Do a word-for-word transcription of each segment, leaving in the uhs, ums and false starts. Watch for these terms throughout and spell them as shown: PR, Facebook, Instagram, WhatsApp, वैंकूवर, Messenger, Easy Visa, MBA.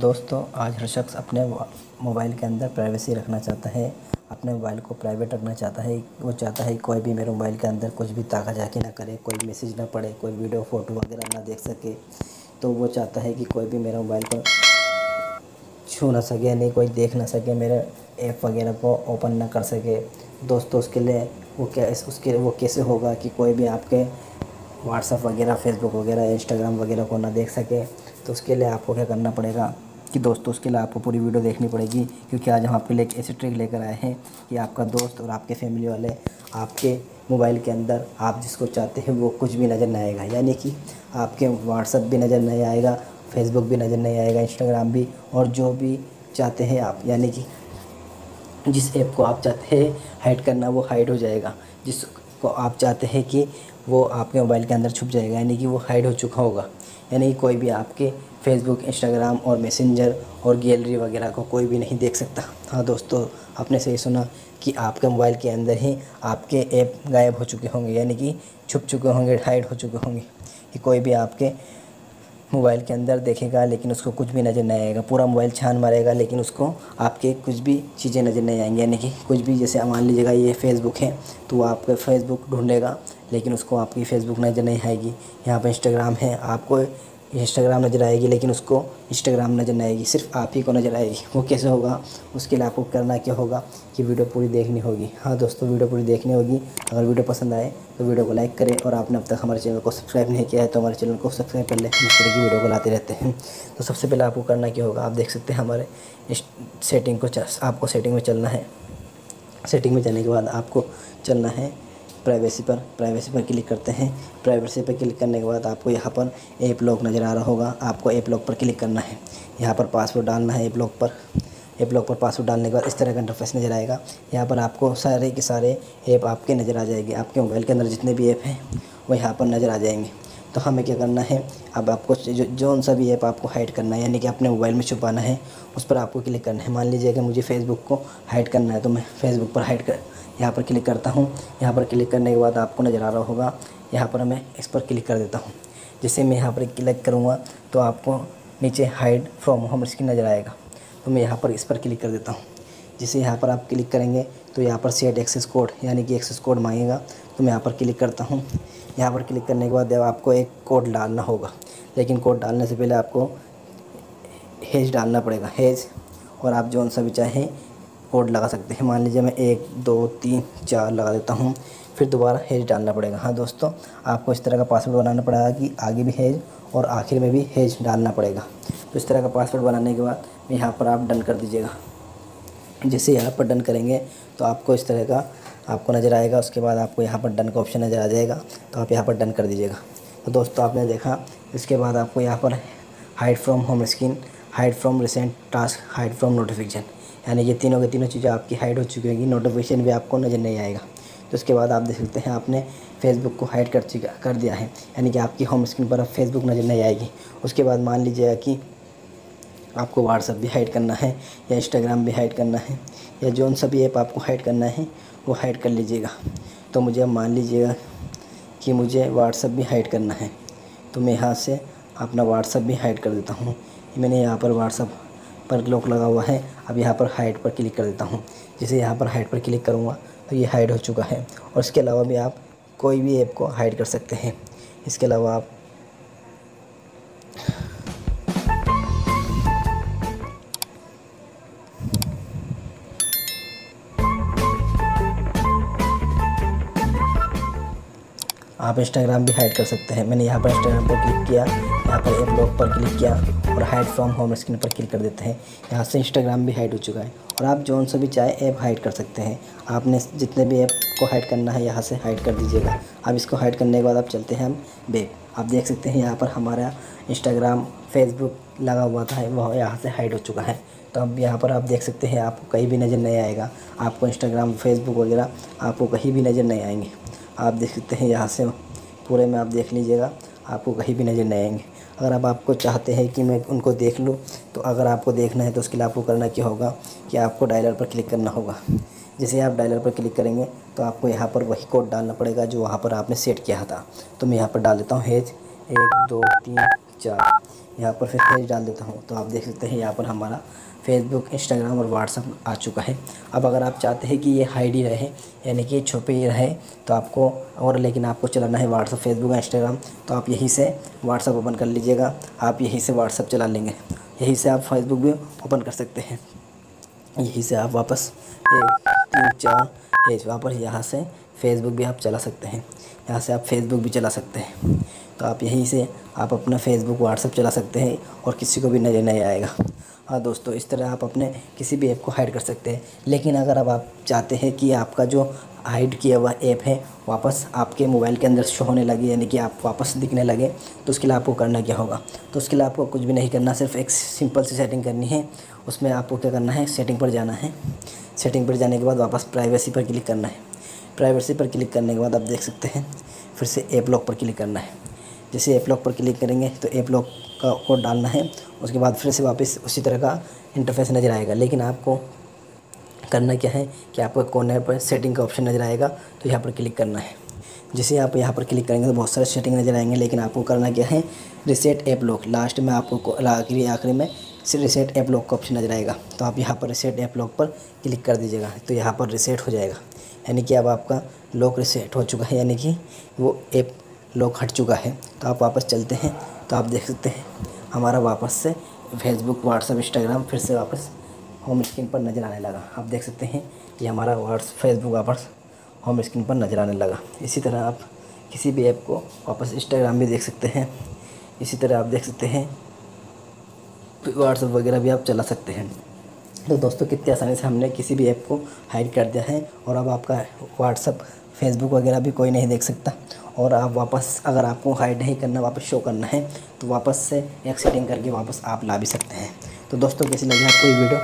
दोस्तों, आज हर शख्स अपने मोबाइल के अंदर प्राइवेसी रखना चाहता है, अपने मोबाइल को प्राइवेट रखना चाहता है। वो चाहता है कोई भी मेरे मोबाइल के अंदर कुछ भी ताका झाकी ना करे, कोई मैसेज ना पढ़े, कोई वीडियो फ़ोटो वगैरह ना देख सके। तो वो चाहता है कि कोई भी मेरे मोबाइल को छू ना सके, नहीं कोई देख ना सके, मेरे ऐप वगैरह को ओपन ना कर सके। दोस्तों, उसके लिए वो क्या उसके वो कैसे होगा कि कोई भी आपके व्हाट्सअप वगैरह, फेसबुक वगैरह, इंस्टाग्राम वगैरह को ना देख सके। तो उसके लिए आपको क्या करना पड़ेगा कि दोस्तों, उसके लिए आपको पूरी वीडियो देखनी पड़ेगी, क्योंकि आज हम आपके लिए एक ऐसी ट्रिक लेकर आए हैं कि आपका दोस्त और आपके फैमिली वाले आपके मोबाइल के अंदर आप जिसको चाहते हैं वो कुछ भी नज़र नहीं आएगा। यानी कि आपके व्हाट्सअप भी नज़र नहीं आएगा, फेसबुक भी नज़र नहीं आएगा, इंस्टाग्राम भी, और जो भी चाहते हैं आप, यानी कि जिस ऐप को आप चाहते हैं हाइड करना वो हाइड हो जाएगा, जिसको आप चाहते हैं कि वो आपके मोबाइल के अंदर छुप जाएगा, यानी कि वो हाइड हो चुका होगा। यानी कि कोई भी आपके फेसबुक, इंस्टाग्राम और मैसेंजर और गैलरी वगैरह को कोई भी नहीं देख सकता। हाँ दोस्तों, आपने सही सुना कि आपके मोबाइल के अंदर ही आपके ऐप गायब हो चुके होंगे, यानी कि छुप चुके होंगे, हाइड हो चुके होंगे, कि कोई भी आपके मोबाइल के अंदर देखेगा लेकिन उसको कुछ भी नज़र नहीं आएगा। पूरा मोबाइल छान मारेगा लेकिन उसको आपके कुछ भी चीज़ें नज़र नहीं आएंगी। यानी कि कुछ भी, जैसे मान लीजिएगा ये फेसबुक है तो वो आपका फेसबुक ढूंढेगा लेकिन उसको आपकी फेसबुक नज़र नहीं आएगी। यहाँ पर इंस्टाग्राम है, आपको इंस्टाग्राम नज़र आएगी लेकिन उसको इंस्टाग्राम नज़र नहीं आएगी, सिर्फ आप ही को नज़र आएगी। वो कैसे होगा, उसके लिए आपको करना क्या होगा कि वीडियो पूरी देखनी होगी। हाँ दोस्तों, वीडियो पूरी देखनी होगी। अगर वीडियो पसंद आए तो वीडियो को लाइक करें, और आपने अब तक हमारे चैनल को सब्सक्राइब नहीं किया है तो हमारे चैनल को सब्सक्राइब कर लें। इस तरह की वीडियो को लाते रहते हैं। तो सबसे पहले आपको करना क्या होगा, आप देख सकते हैं हमारे सेटिंग को, आपको सेटिंग में चलना है। सेटिंग में जाने के बाद आपको चलना है प्राइवेसी पर। प्राइवेसी पर क्लिक करते हैं। प्राइवेसी पर क्लिक करने के बाद आपको यहाँ पर ऐप लॉक नज़र आ रहा होगा, आपको ऐप लॉक पर क्लिक करना है। यहाँ पर पासवर्ड डालना है ऐप लॉक पर। ऐप लॉक पर पासवर्ड डालने के बाद इस तरह का इंटरफेस नज़र आएगा। यहाँ पर आपको सारे के सारे ऐप आपके नज़र आ जाएंगे, आपके मोबाइल के अंदर जितने भी ऐप हैं वो यहाँ पर नज़र आ जाएंगे। तो हमें क्या करना है, अब आपको जो जो सा भी ऐप आपको हाइड करना है, यानी कि अपने मोबाइल में छुपाना है, उस पर आपको क्लिक करना है। मान लीजिए कि मुझे फेसबुक को हाइड करना है तो मैं फेसबुक पर हाइड कर यहाँ पर क्लिक करता हूँ। यहाँ पर क्लिक करने के बाद आपको नज़र आ रहा होगा, यहाँ पर मैं इस पर क्लिक कर देता हूँ। जैसे मैं यहाँ पर क्लिक करूँगा तो आपको नीचे हाइड फ्रॉम होम स्क्रीन नज़र आएगा, तो मैं यहाँ पर इस पर क्लिक कर देता हूँ। जैसे यहाँ पर आप क्लिक करेंगे तो यहाँ पर सेट एक्सेस कोड, यानी कि एक्सेस कोड मांगेगा, तो मैं यहाँ पर क्लिक करता हूँ। यहाँ पर क्लिक करने के बाद आपको एक कोड डालना होगा, लेकिन कोड डालने से पहले आपको हैश डालना पड़ेगा, हैश, और आप जो सा भी चाहें कोड लगा सकते हैं। मान लीजिए मैं एक दो तीन चार लगा देता हूँ, फिर दोबारा हैश डालना पड़ेगा। हाँ दोस्तों, आपको इस तरह का पासवर्ड बनाना पड़ेगा कि आगे भी हैश और आखिर में भी हैश डालना पड़ेगा। तो इस तरह का पासवर्ड बनाने के बाद यहाँ पर आप डन कर दीजिएगा। जैसे यहाँ पर डन करेंगे तो आपको इस तरह का आपको नज़र आएगा। उसके बाद आपको यहाँ पर डन का ऑप्शन नज़र आ जाएगा, तो आप यहाँ पर डन कर दीजिएगा। तो दोस्तों, आपने देखा। इसके बाद आपको यहाँ पर hide from home screen, hide from recent task, hide from notification, यानी ये तीनों के तीनों चीज़ें आपकी हाइड हो चुकी होंगी। नोटिफिकेशन भी आपको नज़र नहीं आएगा। तो उसके बाद आप देख सकते हैं आपने फेसबुक को हाइड कर चुका कर दिया है, यानी कि आपकी होम स्क्रीन पर अब फेसबुक नज़र नहीं आएगी। उसके बाद मान लीजिएगा कि आपको व्हाट्सअप भी हाइड करना है, या इंस्टाग्राम भी हाइड करना है, या जो सा भी ऐप आपको हाइड करना है वो हाइड कर लीजिएगा। तो मुझे मान लीजिएगा कि मुझे व्हाट्सअप भी हाइड करना है, तो मैं यहाँ से अपना व्हाट्सअप भी हाइड कर देता हूँ। मैंने यहाँ पर व्हाट्सअप पर लॉक लगा हुआ है, अब यहाँ पर हाइड पर क्लिक कर देता हूँ। जैसे यहाँ पर हाइड पर क्लिक करूँगा तो ये हाइड हो चुका है। और इसके अलावा भी आप कोई भी ऐप को हाइड कर सकते हैं। इसके अलावा आप आप इंस्टाग्राम भी हाइड कर सकते हैं। मैंने यहाँ पर इंस्टाग्राम पर क्लिक किया, यहाँ पर ऐप लॉक पर क्लिक किया और हाइड फ्रॉम होम स्क्रीन पर क्लिक कर देते हैं। यहाँ से इंस्टाग्राम भी हाइड हो चुका है। और आप जो सा भी चाहे ऐप हाइड कर सकते हैं। आपने जितने भी ऐप को हाइड करना है यहाँ से हाइड कर दीजिएगा। अब इसको हाइड करने के बाद आप चलते हैं हम बैक। आप देख सकते हैं यहाँ पर हमारा इंस्टाग्राम, फेसबुक लगा हुआ था, वह यहाँ से हाइड हो चुका है। तो अब यहाँ पर आप देख सकते हैं आपको कहीं भी नज़र नहीं आएगा। आपको इंस्टाग्राम, फेसबुक वगैरह आपको कहीं भी नज़र नहीं आएंगे। आप देख सकते हैं यहाँ से पूरे में आप देख लीजिएगा, आपको कहीं भी नज़र नहीं आएंगे। अगर आप आपको चाहते हैं कि मैं उनको देख लूँ, तो अगर आपको देखना है तो उसके लिए आपको करना क्या होगा कि आपको डायलर पर क्लिक करना होगा। जैसे आप डायलर पर क्लिक करेंगे तो आपको यहाँ पर वही कोड डालना पड़ेगा जो वहाँ पर आपने सेट किया था। तो मैं यहाँ पर डाल देता हूँ हैश एक दो तीन चार। यहाँ पर फिर पेज डाल देता हूँ। तो आप देख सकते हैं यहाँ पर हमारा फेसबुक, इंस्टाग्राम और व्हाट्सअप आ चुका है। अब अगर आप चाहते हैं कि ये हाइड ही रहे, यानी कि छुपे ही रहे, तो आपको और लेकिन आपको चलाना है व्हाट्सअप, फेसबुक, इंस्टाग्राम, तो आप यहीं से व्हाट्सअप ओपन कर लीजिएगा। आप यहीं से व्हाट्सअप चला लेंगे, यहीं से आप फेसबुक भी ओपन कर सकते हैं, यहीं से आप वापस एक तीन चार एज वापस यहाँ से फेसबुक भी आप चला सकते हैं, यहाँ से आप फेसबुक भी चला सकते हैं। तो आप यहीं से आप अपना फेसबुक, व्हाट्सअप चला सकते हैं और किसी को भी नज़र नहीं आएगा। हाँ दोस्तों, इस तरह आप अपने किसी भी ऐप को हाइड कर सकते हैं। लेकिन अगर अब आप चाहते हैं कि आपका जो हाइड किया हुआ ऐप है वापस आपके मोबाइल के अंदर शो होने लगे, यानी कि आप वापस दिखने लगे, तो उसके लिए आपको करना क्या होगा? तो उसके लिए आपको कुछ भी नहीं करना, सिर्फ एक सिंपल सी सेटिंग करनी है। उसमें आपको क्या करना है, सेटिंग पर जाना है। सेटिंग पर जाने के बाद वापस प्राइवेसी पर क्लिक करना है। प्राइवेसी पर क्लिक करने के बाद आप देख सकते हैं फिर से ऐप लॉक पर क्लिक करना है। जैसे ऐप लॉक पर क्लिक करेंगे तो ऐप लॉक का कोड डालना है। उसके बाद फिर से वापस उसी तरह का इंटरफेस नज़र आएगा। लेकिन आपको करना क्या है कि आपको कॉर्नर पर सेटिंग का ऑप्शन नज़र आएगा, तो यहाँ पर क्लिक करना है। जैसे आप यहाँ पर क्लिक करेंगे तो बहुत सारे सेटिंग नज़र आएंगे। लेकिन आपको करना क्या है, रिसेट ऐप लॉक, लास्ट में आपको आखिरी आखिरी में सिर्फ रिसेट ऐप लॉक का ऑप्शन नज़र आएगा। तो आप यहाँ पर रिसेट ऐप लॉक पर क्लिक कर दीजिएगा, तो यहाँ पर रिसेट हो जाएगा, यानी कि अब आपका लॉक रिसेट हो चुका है, यानी कि वो ऐप लॉक हट चुका है। तो आप वापस चलते हैं, तो आप देख सकते हैं हमारा वापस से फेसबुक, व्हाट्सअप, इंस्टाग्राम फिर से वापस होम स्क्रीन पर नज़र आने लगा। आप देख सकते हैं कि हमारा व्हाट्सअप, फेसबुक वापस होम स्क्रीन पर नज़र आने लगा। इसी तरह आप किसी भी ऐप को वापस, इंस्टाग्राम भी देख सकते हैं, इसी तरह आप देख सकते हैं व्हाट्सअप वगैरह भी आप चला सकते हैं। तो दोस्तों, कितनी आसानी से हमने किसी भी ऐप को हाइड कर दिया है और अब आपका व्हाट्सअप, फेसबुक वगैरह भी कोई नहीं देख सकता। और आप वापस अगर आपको हाइड नहीं करना, वापस शो करना है, तो वापस से एक सेटिंग करके वापस आप ला भी सकते हैं। तो दोस्तों, कैसी लगी आपको ये वीडियो?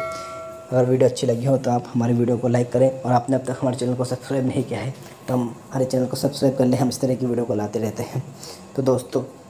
अगर वीडियो अच्छी लगी हो तो आप हमारे वीडियो को लाइक करें, और आपने अब तक हमारे चैनल को सब्सक्राइब नहीं किया है तो हम हमारे चैनल को सब्सक्राइब कर लें। हम इस तरह की वीडियो को लाते रहते हैं। तो दोस्तों